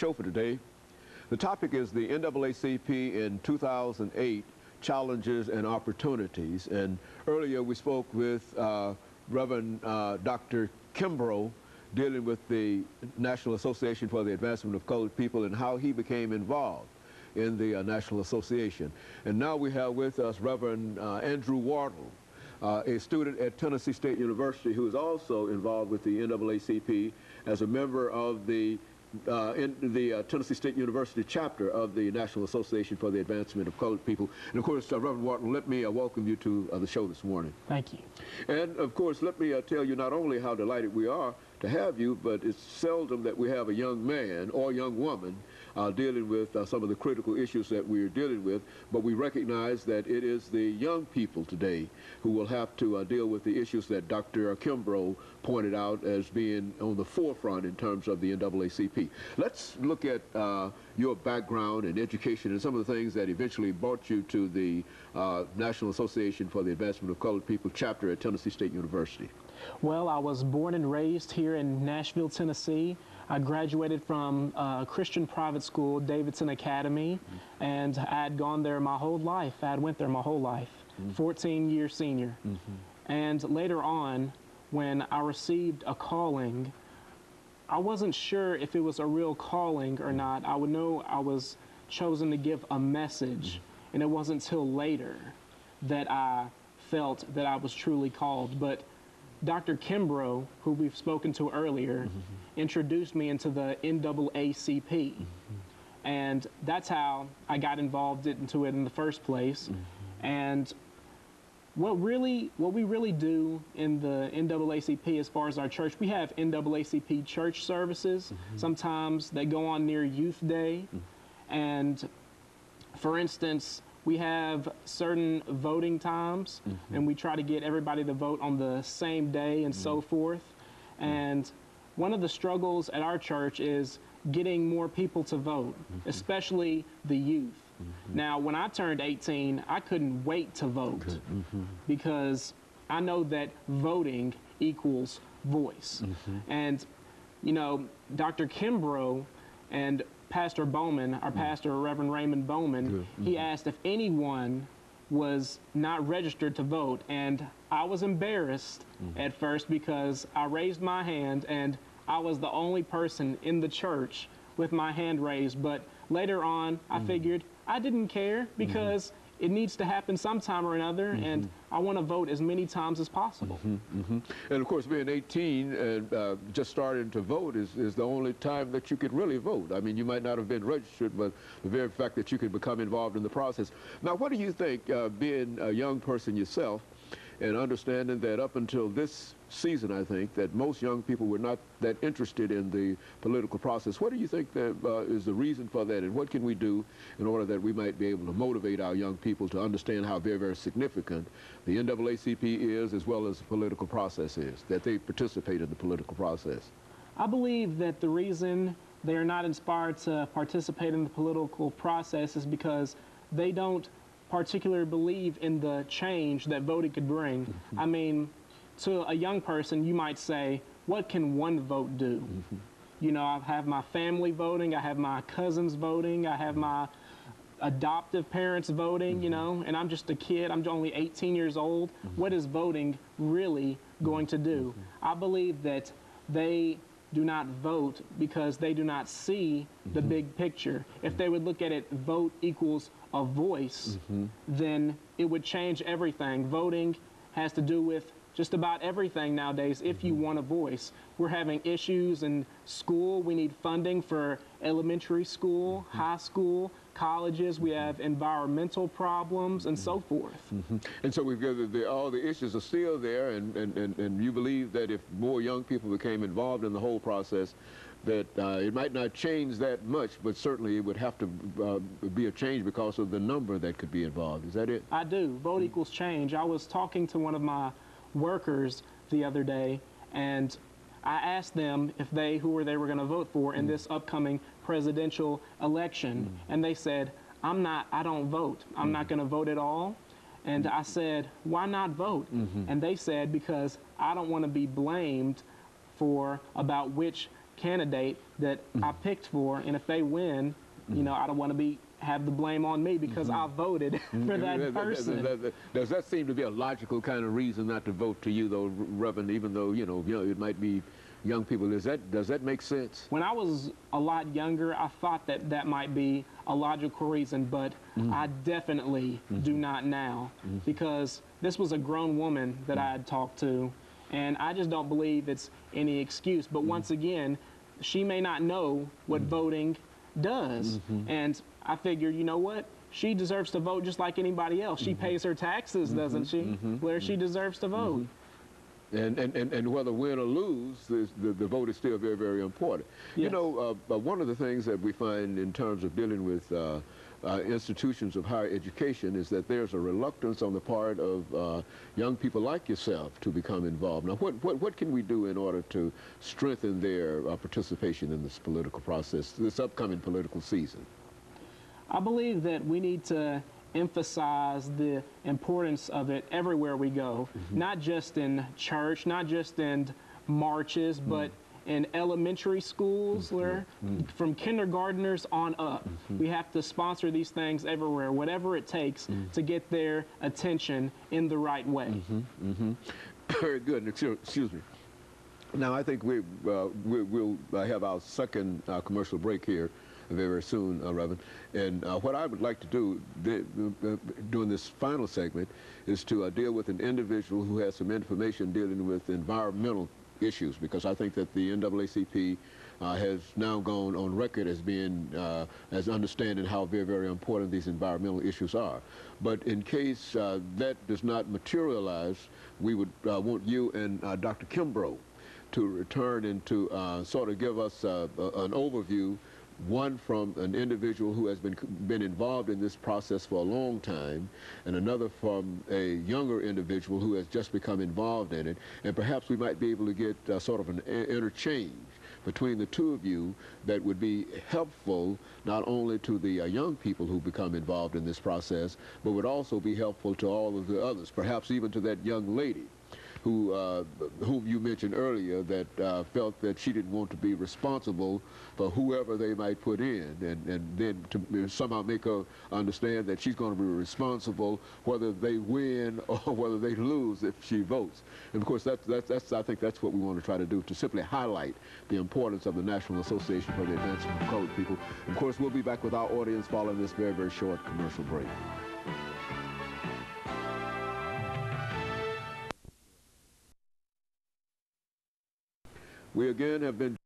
show for today. The topic is the NAACP in 2008, challenges and opportunities. And earlier we spoke with Reverend Dr. Kimbrough, dealing with the National Association for the Advancement of Colored People and how he became involved in the National Association. And now we have with us Reverend Andrew Wardle, a student at Tennessee State University who is also involved with the NAACP as a member of the Tennessee State University chapter of the National Association for the Advancement of Colored People. And of course, Reverend Wardle, let me welcome you to the show this morning. Thank you. And of course, let me tell you not only how delighted we are to have you, but it's seldom that we have a young man or young woman dealing with some of the critical issues that we're dealing with, but we recognize that it is the young people today who will have to deal with the issues that Dr. Kimbrough pointed out as being on the forefront in terms of the NAACP. Let's look at your background and education and some of the things that eventually brought you to the National Association for the Advancement of Colored People chapter at Tennessee State University. Well, I was born and raised here in Nashville, Tennessee. I graduated from a Christian private school, Davidson Academy, and I had gone there my whole life. I had went there my whole life, 14-year senior. And later on, when I received a calling, I wasn't sure if it was a real calling or not. I would know I was chosen to give a message, and it wasn't until later that I felt that I was truly called. But Dr. Kimbrough, who we've spoken to earlier, introduced me into the NAACP, and that's how I got involved into it in the first place. And what we really do in the NAACP as far as our church, we have NAACP church services. Sometimes they go on near Youth Day, and for instance, we have certain voting times, and we try to get everybody to vote on the same day and so forth. And one of the struggles at our church is getting more people to vote, especially the youth. Now, when I turned 18, I couldn't wait to vote because I know that voting equals voice. And, you know, Dr. Kimbrough and Pastor Bowman, our pastor, Reverend Raymond Bowman, he asked if anyone was not registered to vote. And I was embarrassed at first because I raised my hand and I was the only person in the church with my hand raised. But later on, I figured I didn't care because it needs to happen sometime or another, and I want to vote as many times as possible. And of course, being 18 and just starting to vote is the only time that you could really vote. I mean, you might not have been registered, but the very fact that you could become involved in the process. Now, what do you think, being a young person yourself and understanding that up until this season, I think, that most young people were not that interested in the political process. What do you think that is the reason for that, and what can we do in order that we might be able to motivate our young people to understand how very, very significant the NAACP is, as well as the political process is, that they participate in the political process? I believe that the reason they are not inspired to participate in the political process is because they don't particularly believe in the change that voting could bring. I mean, to a young person, you might say, what can one vote do? You know, I have my family voting, I have my cousins voting, I have my adoptive parents voting, you know, and I'm just a kid, I'm only 18 years old. What is voting really going to do? I believe that they do not vote because they do not see the big picture. If they would look at it, vote equals a voice, then it would change everything. Voting has to do with just about everything nowadays if you want a voice. We're having issues in school. We need funding for elementary school, high school, colleges. We have environmental problems and so forth. And so we've gathered all the issues are still there, and you believe that if more young people became involved in the whole process, that it might not change that much, but certainly it would have to be a change because of the number that could be involved. Is that it? I do. Vote equals change. I was talking to one of my workers the other day, and I asked them if who they were going to vote for in this upcoming presidential election, and they said, I don't vote, I'm not going to vote at all. And I said, why not vote? And they said, because I don't want to be blamed for about which candidate that I picked for, and if they win, you know, I don't want to have the blame on me because I voted for that person. Does that seem to be a logical kind of reason not to vote to you, though, Reverend, even though, it might be young people? Does that make sense? When I was a lot younger, I thought that that might be a logical reason, but I definitely do not now, because this was a grown woman that I had talked to, and I just don't believe it's any excuse. But once again, she may not know what voting does, and I figure, you know what, she deserves to vote just like anybody else. She pays her taxes, doesn't she? Where she deserves to vote. And whether win or lose, the vote is still very, very important. Yes. You know, one of the things that we find in terms of dealing with institutions of higher education is that there's a reluctance on the part of young people like yourself to become involved. Now, what can we do in order to strengthen their participation in this political process, this upcoming political season? I believe that we need to emphasize the importance of it everywhere we go, not just in church, not just in marches, but in elementary schools, where from kindergartners on up, we have to sponsor these things everywhere, whatever it takes to get their attention in the right way. Very good. Excuse me. Now, I think we'll have our second commercial break here very soon, Reverend. And what I would like to do during this final segment is to deal with an individual who has some information dealing with environmental issues, because I think that the NAACP has now gone on record as being, as understanding how very, very important these environmental issues are. But in case that does not materialize, we would want you and Dr. Kimbrough to return and to sort of give us an overview, one from an individual who has been involved in this process for a long time, and another from a younger individual who has just become involved in it, and perhaps we might be able to get sort of an interchange between the two of you that would be helpful not only to the young people who become involved in this process, but would also be helpful to all of the others, perhaps even to that young lady whom you mentioned earlier, that felt that she didn't want to be responsible for whoever they might put in, and then to somehow make her understand that she's going to be responsible whether they win or whether they lose if she votes. And of course, that's I think that's what we want to try to do, to simply highlight the importance of the National Association for the Advancement of Colored People. Of course, we'll be back with our audience following this very, very short commercial break. We again have been